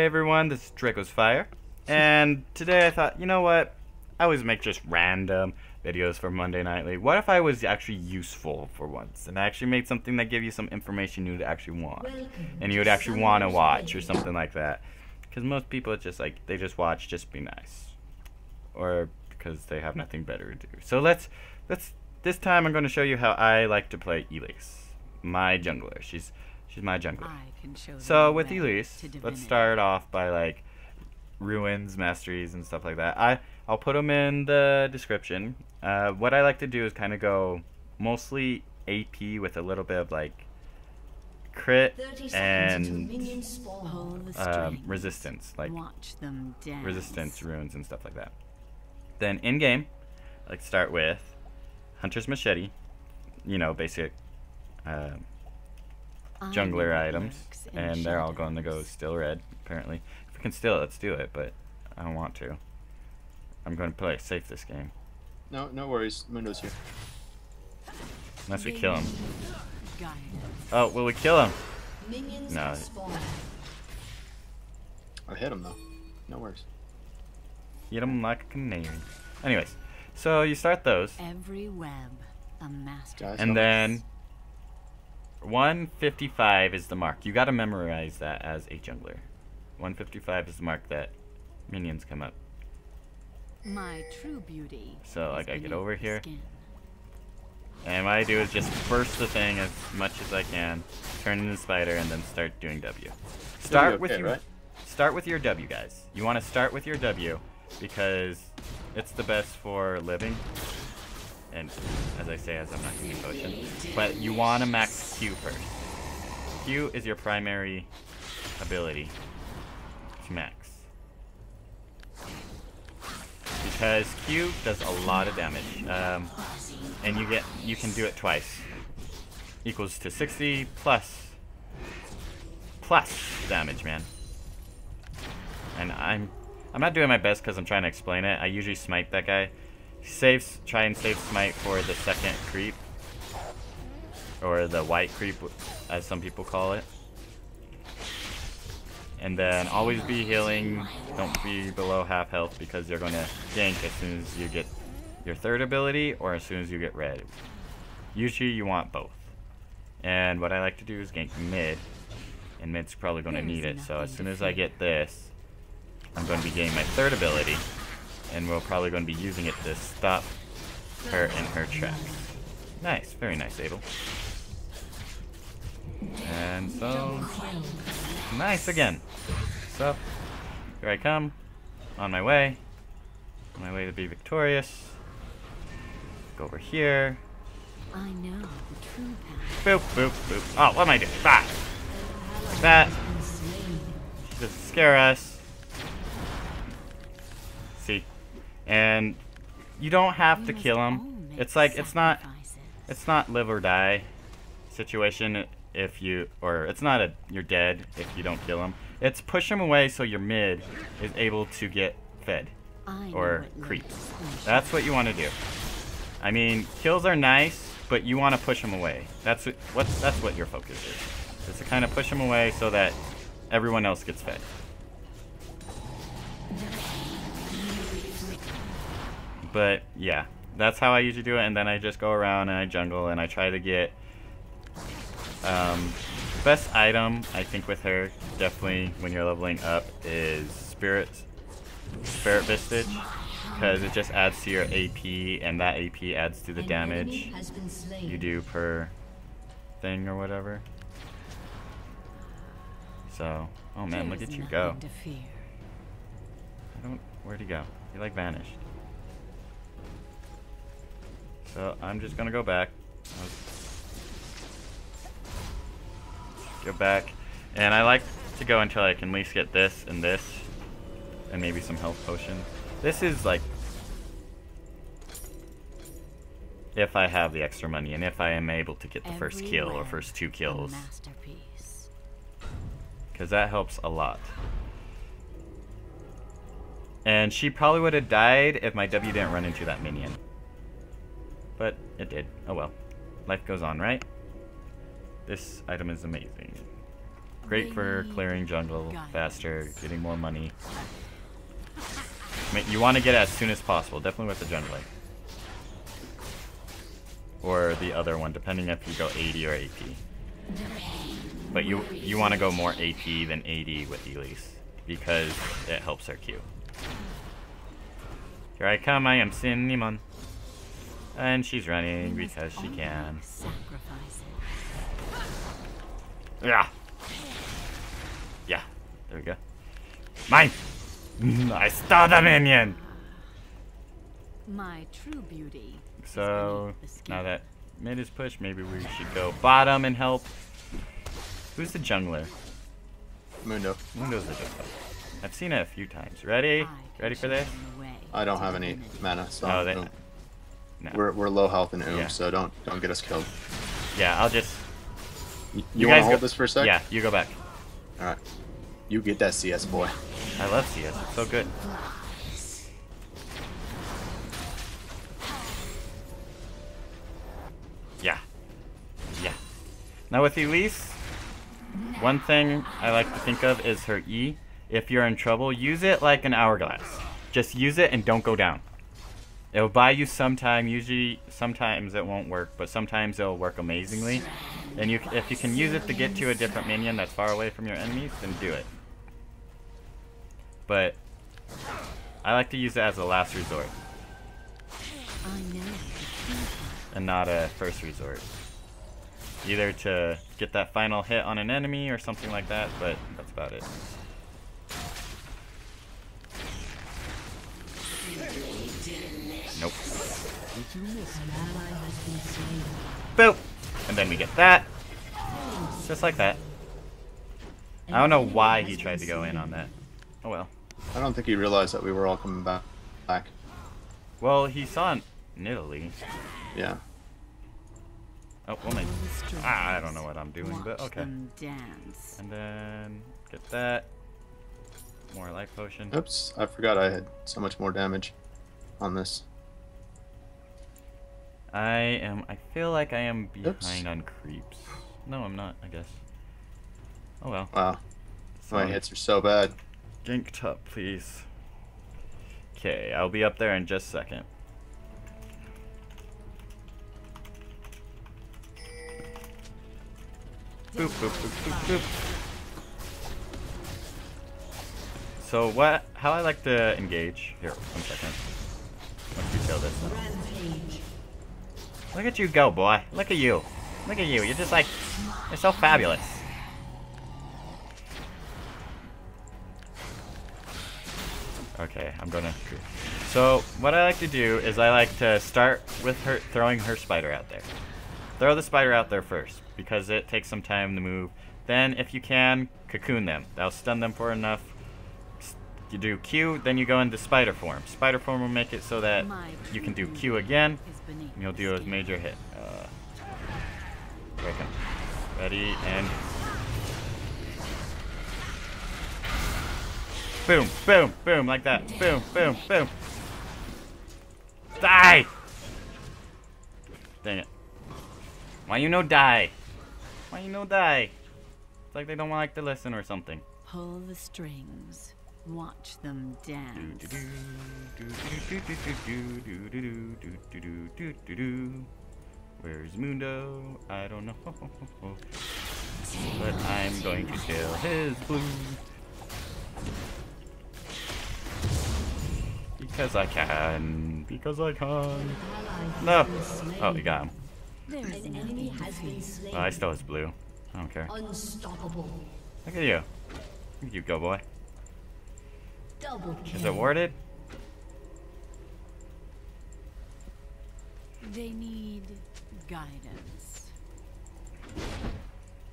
Hey everyone, this is Draco's Fire, and today I thought, you know what, I always make just random videos for Monday Nightly. What if I was actually useful for once, and I actually made something that gave you some information you would actually want, and you would actually want to watch, or something like that, because most people, it's just like, they just watch, just be nice, or because they have nothing better to do. So let's this time I'm going to show you how I like to play Elise, my jungler. She's my jungler. So with Elise, let's start off by like ruins, masteries, and stuff like that. I'll put them in the description. What I like to do is kind of go mostly AP with a little bit of like crit and resistance, like resistance runes and stuff like that. Then in game, I like to start with Hunter's Machete. You know, basic. Jungler items, and they're all going to go still red, apparently. If we can steal it, let's do it, but I don't want to. I'm going to play safe this game. No worries. Mundo's here. Unless we kill him. Oh, will we kill him? No. I hit him, though. No worries. Hit him like a canary. Anyways, so you start those. Every web, a master. And then 155 is the mark. You gotta memorize that as a jungler. 155 is the mark that minions come up. My true beauty. So like I get over here, and what I do is just burst the thing as much as I can, turn into spider, and then start doing W. Start with your W, guys. You want to start with your W because it's the best for living. And as I say, as I'm not using potion, but you want to max Q first. Q is your primary ability to max, because Q does a lot of damage, and you can do it twice, equals to 60 plus damage, man. And I'm not doing my best because I'm trying to explain it. I usually smite that guy. Try and save smite for the second creep, or the white creep as some people call it, and then always be healing. Don't be below half health because you're going to gank as soon as you get your third ability or as soon as you get red. Usually you want both, and what I like to do is gank mid, and mid's probably going to need it, so as soon as I get this, I'm going to be getting my third ability. And we're probably going to be using it to stop her in her tracks. Nice, very nice, Abel. And so, nice again. So, here I come, on my way to be victorious. Go over here. I know the true path. Boop, boop, boop. Oh, what am I doing? Ah! Like that. She doesn't scare us. And you don't have to kill him. It's like it's not live or die situation if you, or it's not a you're dead if you don't kill him. It's push him away so your mid is able to get fed or creeps. That's what you want to do. I mean, kills are nice, but you want to push him away. That's what your focus is. It's to kind of push him away so that everyone else gets fed. But yeah, that's how I usually do it, and then I just go around and I jungle and I try to get best item I think with her, definitely when you're leveling up, is Spirit Vestige, because it just adds to your AP, and that AP adds to the damage you do per thing or whatever. So, oh man, look at you go. Where'd he go? He like vanished. So I'm just gonna go back. Go back. And I like to go until I can at least get this and this. And maybe some health potion. This is like, if I have the extra money and if I am able to get the first kill or first two kills. Because that helps a lot. And she probably would have died if my W didn't run into that minion. But it did. Oh well. Life goes on, right? This item is amazing. Great for clearing jungle faster, getting more money. I mean, you want to get it as soon as possible, definitely with the jungling. Or the other one, depending if you go 80 or AP. But you want to go more AP than 80 with Elise, because it helps her Q. Here I come, I am Sin Nimon. And she's running because she can. Yeah. Yeah. There we go. Mine! I saw the minion! My true beauty. So, now that mid is pushed, maybe we should go bottom and help. Who's the jungler? Mundo. Mundo's the jungler. I've seen it a few times. Ready? Ready for this? I don't have any mana, so no, no. We're low health and yeah. So don't get us killed. Yeah, I'll just... You guys hold this for a sec? Yeah, you go back. Alright. You get that CS, boy. I love CS. It's so good. Yeah. Yeah. Now with Elise, one thing I like to think of is her E. If you're in trouble, use it like an hourglass. Just use it and don't go down. It'll buy you some time. Usually, sometimes it won't work, but sometimes it'll work amazingly. And if you can use it to get to a different minion that's far away from your enemies, then do it. But I like to use it as a last resort. And not a first resort. Either to get that final hit on an enemy or something like that, but that's about it. Nope. Boop! And then we get that. Just like that. I don't know why he tried to go in on that. Oh well. I don't think he realized that we were all coming back. Well, he saw Nidalee. Yeah. Oh, woman. Ah, I don't know what I'm doing, but okay. And then get that. More life potion. Oops, I forgot I had so much more damage on this. I feel like I am behind on creeps. No, I'm not, I guess. Oh well. Wow. So my hits are so bad. Ginked up, please. Okay, I'll be up there in just a second. Boop, boop, boop, boop, boop. So how I like to engage, here, one second, let's detail this. Look at you go, boy, look at you. Look at you, you're just like, you're so fabulous. Okay, I'm gonna, so what I like to do is I like to start with her, throwing her spider out there. Throw the spider out there first, because it takes some time to move. Then if you can, cocoon them, that'll stun them for enough. You do Q, then you go into spider form. Spider form will make it so that you can do Q again, and you'll do a major hit. Here I come. Ready, and... Boom, boom, boom, like that. Boom, boom, boom. Die! Dang it. Why you no die? Why you no die? It's like they don't like to listen or something. Pull the strings. Watch them dance. Where's Mundo? I don't know. But I'm going to kill his blue. Because I can. Because I can. No. Oh, you got him. Oh, I stole his blue. I don't care. Look at you. Look at you go, boy. Is it warded? They need guidance.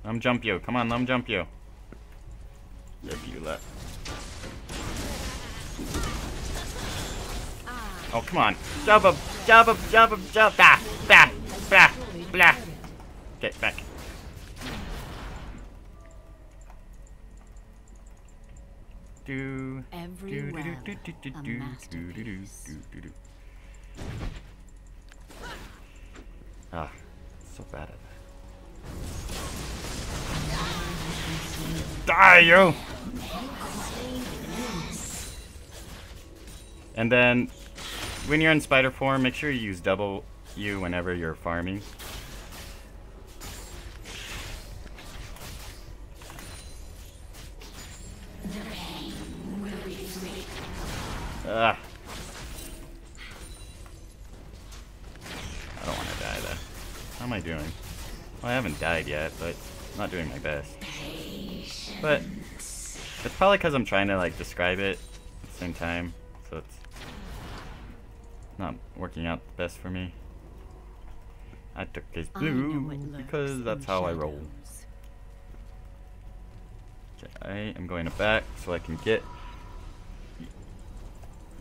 Let him jump you. Come on, let him jump you. Rip you left. Oh, come on. Jump him. Jump him. Jump him. Jump. Bah. Bah. Bah. Blah. Get back. Ah, so bad at that. Die, yo! And then, when you're in spider form, make sure you use double U whenever you're farming. Ugh. I don't want to die though. How am I doing? Well, I haven't died yet, but I'm not doing my best. But it's probably because I'm trying to like describe it at the same time, so it's not working out the best for me. I took his blue because that's how I roll. Okay, I am going to back so I can get.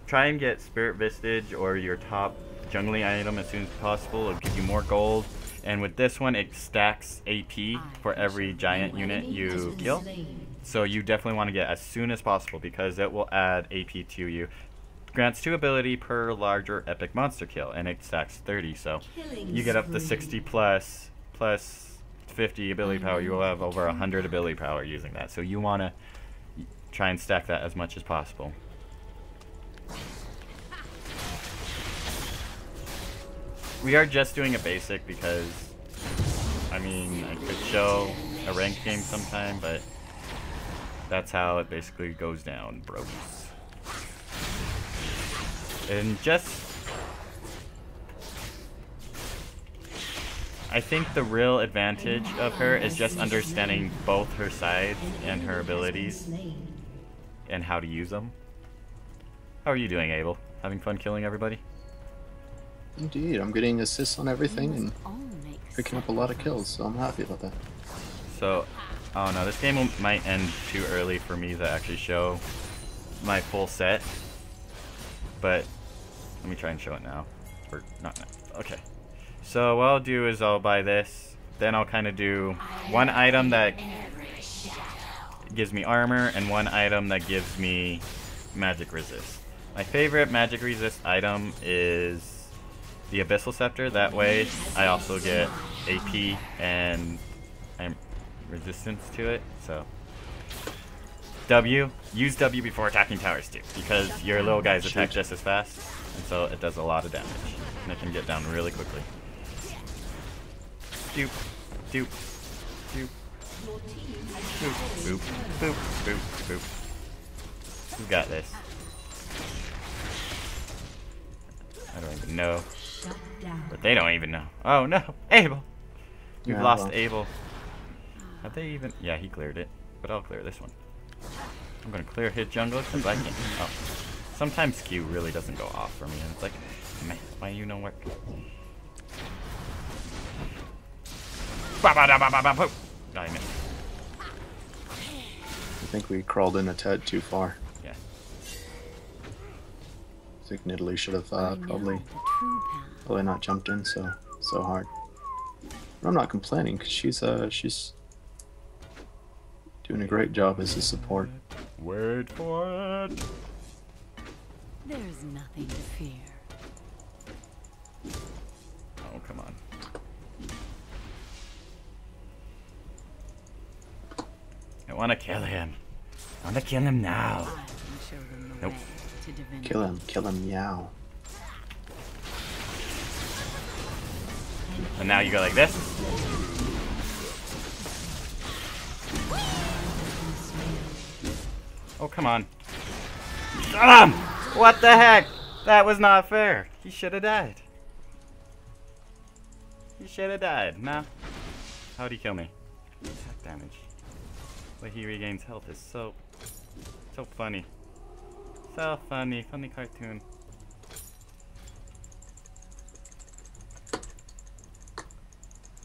Try and get Spirit Vestige or your top jungling item as soon as possible. It'll give you more gold. And with this one, it stacks AP for every giant unit you kill. So you definitely want to get as soon as possible because it will add AP to you. Grants 2 ability per larger epic monster kill. And it stacks 30. So you get up to 60 plus 50 ability power. You will have over 100 ability power using that. So you want to try and stack that as much as possible. We are just doing a basic because, I mean, I could show a ranked game sometime, but that's how it basically goes down, bros. And just, I think the real advantage of her is just understanding both her sides and her abilities and how to use them. How are you doing, Abel? Having fun killing everybody? Indeed, I'm getting assists on everything and picking up a lot of kills, so I'm happy about that. So, oh no, this game might end too early for me to actually show my full set, but let me try and show it now, or not now, okay. So what I'll do is I'll buy this, then I'll kind of do one item that gives me armor and one item that gives me magic resist. My favorite magic resist item is the Abyssal Scepter, that way I also get AP and I'm resistance to it, so. W, use W before attacking towers too, because your little guys attack just as fast, and so it does a lot of damage, and it can get down really quickly. Doop, doop, doop, boop, boop, boop, boop, boop. You got this. I don't even know. But they don't even know. Oh no, Abel! We've lost Abel. Have they even? Yeah, he cleared it. But I'll clear this one. I'm gonna clear his jungle because I can't. Oh. Sometimes Q really doesn't go off for me, and it's like, man, why you don't work? I missed. I think we crawled in a tad too far. I think Nidalee should have probably not jumped in so hard. But I'm not complaining because she's doing a great job as a support. Wait for it. There's nothing to fear. Oh come on. I want to kill him. I want to kill him now. Nope. Kill him, meow. And now you go like this. Oh, come on. What the heck? That was not fair. He should have died. He should have died. Nah. How'd he kill me? Attack damage. But he regains health is so funny. So funny cartoon.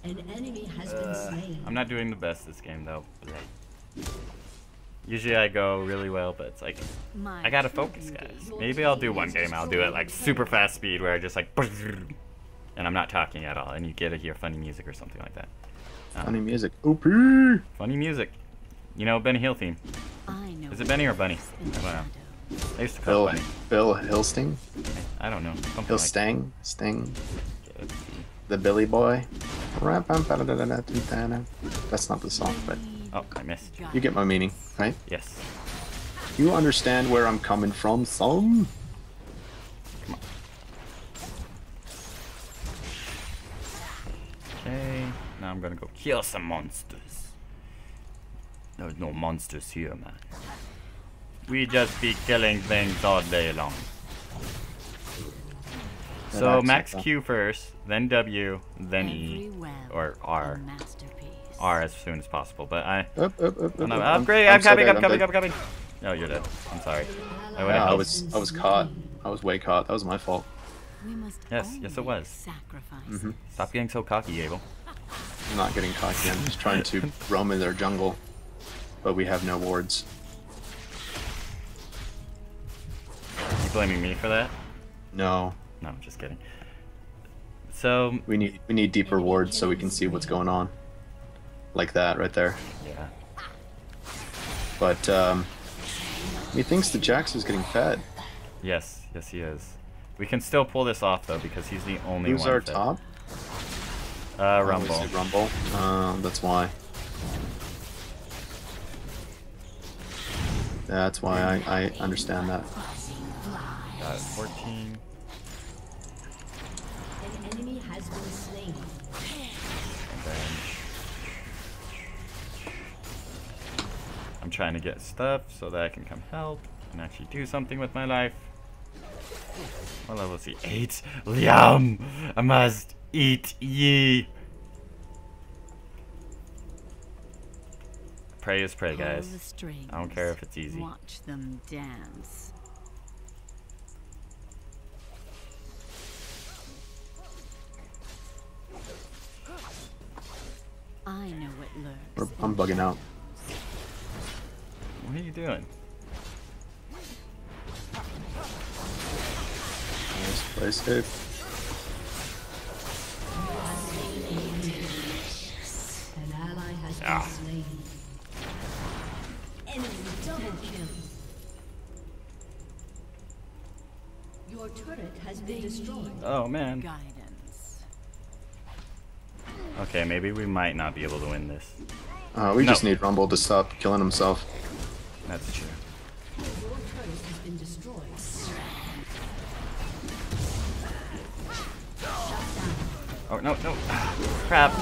An enemy has been slain. I'm not doing the best this game though. Usually I go really well, but it's like I gotta focus, guys. Maybe I'll do one game. I'll do it like super fast speed where I just like, and I'm not talking at all, and you get to hear funny music or something like that. Funny music. OP. Funny music. You know Benny Hill theme. Is it Benny or Bunny? I don't know. I used to call Bill, Hillsting? I don't know. Hillstang? Like Sting? The Billy Boy? That's not the song, but Oh, I missed. You get my meaning, right? Yes. You understand where I'm coming from, son? Come on. Okay, now I'm gonna go kill some monsters. There's no monsters here, man. We just be killing things all day long. So max Q first, then W, then E, or R. R as soon as possible, but I... Upgrade! I'm coming! No, you're dead. I'm sorry. I was caught. I was way caught. That was my fault. Yes it was. Mm-hmm. Stop getting so cocky, Abel. I'm not getting cocky, I'm just trying to roam in their jungle. But we have no wards. You blaming me for that? No. No, I'm just kidding. So we need deeper wards so we can see what's going on. Like that right there. Yeah. But he thinks the Jax is getting fed. Yes, yes he is. We can still pull this off though because he's the only one. Who's our top? Rumble. Rumble. That's why. That's why I understand that. Got 14. An enemy has been slain. And then I'm trying to get stuff so that I can come help and actually do something with my life. What level is he? 8? Liam! I must eat ye! Pray is pray, guys. I don't care if it's easy. Watch them dance. I know what lurks. I'm bugging out. What are you doing? Nice, play safe. An ally has been slain. Enemy double kill. Your turret has been destroyed. Oh man. Guidance. Okay, maybe we might not be able to win this. We just need Rumble to stop killing himself. That's true. Your turret has been destroyed. Oh no, no. Crap.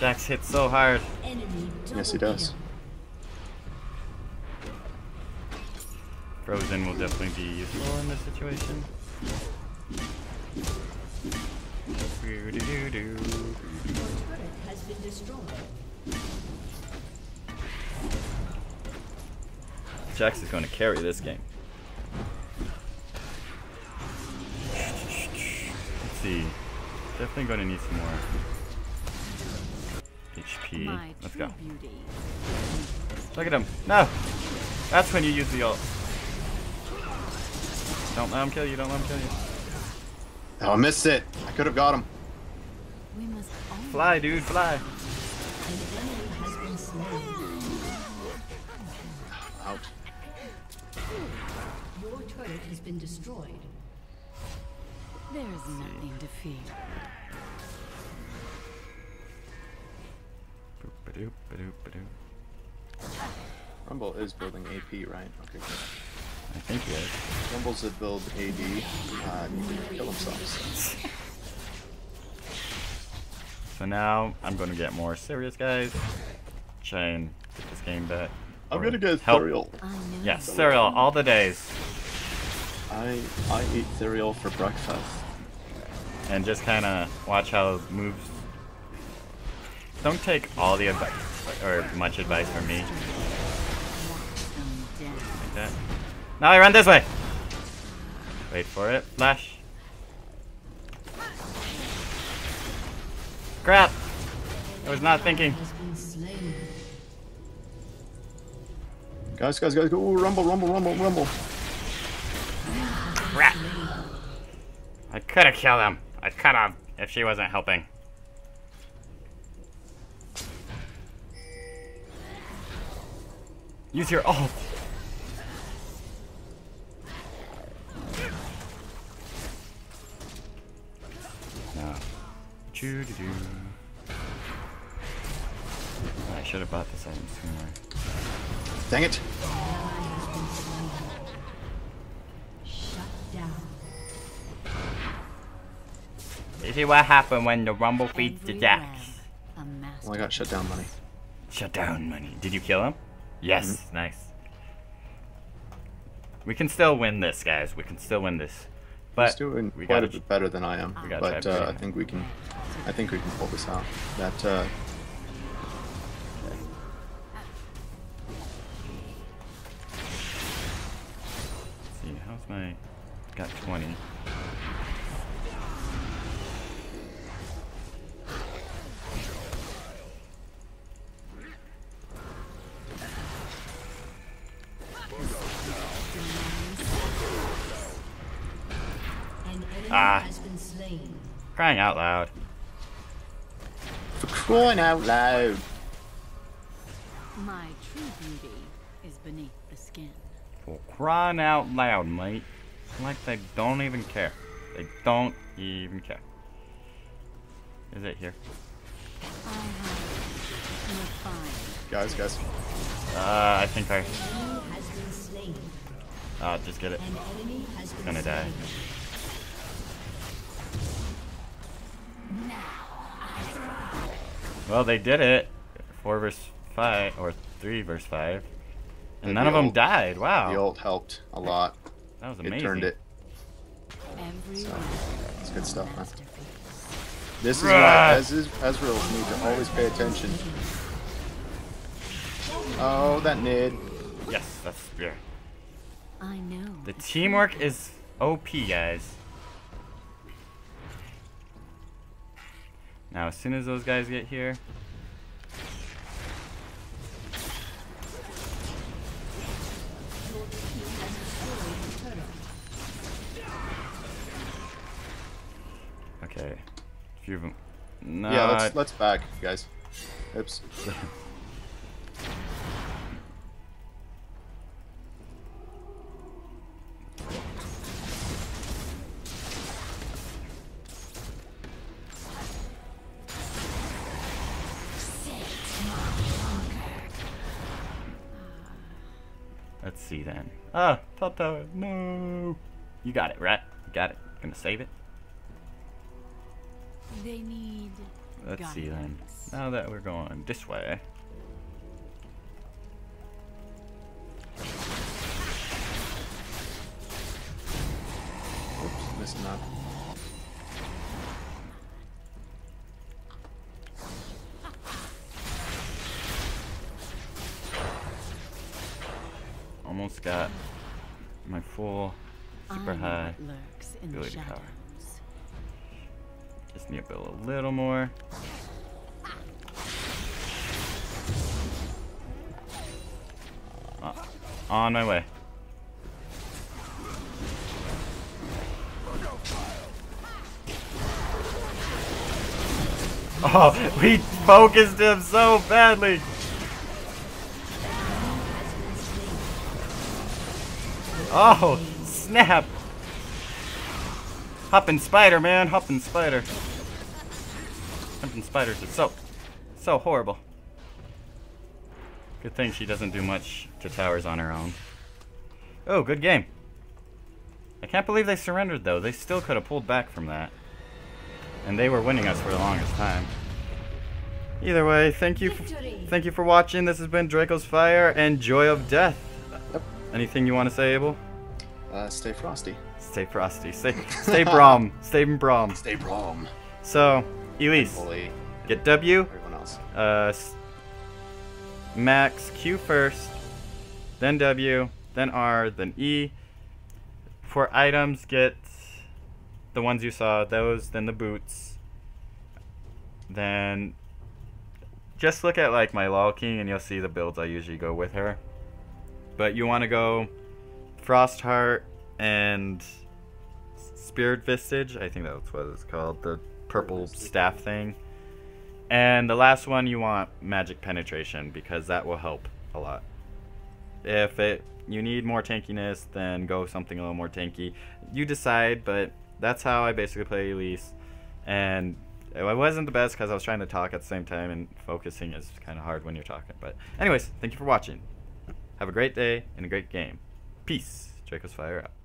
Jax hits so hard. Yes, he does. Frozen will definitely be useful in this situation. Your turret has been destroyed. Jax is going to carry this game. Let's see. Definitely going to need some more HP. Let's go. Look at him. No! That's when you use the ult. Don't let him kill you, don't let him kill you. Oh, I missed it. I could have got him. We must fly, dude, fly. Out. Your turret has been destroyed. There is nothing to fear. Rumble is building AP, right? Okay, good. I think he is. Rumble's a build AD, kill himself. So now I'm going to get more serious, guys. Try and get this game back. I'm going to get cereal. Yes, cereal all the days. I eat cereal for breakfast. And just kind of watch how it moves. Don't take all the advice, or much advice from me. Like that. Now I run this way! Wait for it. Flash. Crap! I was not thinking. Guys, go. Ooh, rumble. Crap! I could have killed him. I could have if she wasn't helping. Use your ult! Now, I should have bought this item somewhere. Dang it! This is what happened when the Rumble feeds the Jax. Well, I got shut down money. Shut down money. Did you kill him? Yes. Mm-hmm. Nice. We can still win this, guys. We can still win this. But he's doing quite a bit better than I am. But I think we can. I think we can pull this out. That. Let's see, how's my? Got 20. Ah, crying out loud. For crying out loud. My true beauty is beneath the skin. For crying out loud, mate. Like they don't even care. They don't even care. Is it here? Guys. I think I... Oh, just get it. It's gonna die. Well, they did it. 4 versus 5, or 3 versus 5, and none of them died. Wow. The ult helped a lot. That was amazing. It turned it. So, it's good stuff, man. This is why Ezreals need to always pay attention. Oh, that nid. Yes, that's spear. I know. The teamwork is OP, guys. Now, as soon as those guys get here... Okay. A few of them... No, yeah, let's back, guys. Oops. Then. Ah, top tower. No. You got it, right? You got it. Gonna save it. They need Let's see then. Now that we're going this way. Oops, missing up. Almost got my full super high ability power. Just need to build a little more. On my way. Oh, we focused him so badly. Oh, snap! Hoppin' spider, man, hoppin' spider. Hoppin' spiders are so horrible. Good thing she doesn't do much to towers on her own. Oh, good game. I can't believe they surrendered, though. They still could have pulled back from that. And they were winning us for the longest time. Either way, thank you for watching. This has been Draco's Fire and Joy of Death. Anything you want to say, Abel? Stay frosty. Stay frosty. Stay Braum. Stay Braum. Stay Braum. So, Elise, get W. Everyone else. Max Q first, then W, then R, then E. For items, get the ones you saw, those, then the boots. Then just look at like my LOL King, and you'll see the builds I usually go with her. But you want to go Frostheart and Spirit Vestige. I think that's what it's called. The purple staff thing. And the last one you want Magic Penetration, because that will help a lot. If you need more tankiness, then go something a little more tanky. You decide, but that's how I basically play Elise. And It wasn't the best because I was trying to talk at the same time, and focusing is kind of hard when you're talking. But anyways, thank you for watching. Have a great day and a great game. Peace. Draco's Fire up.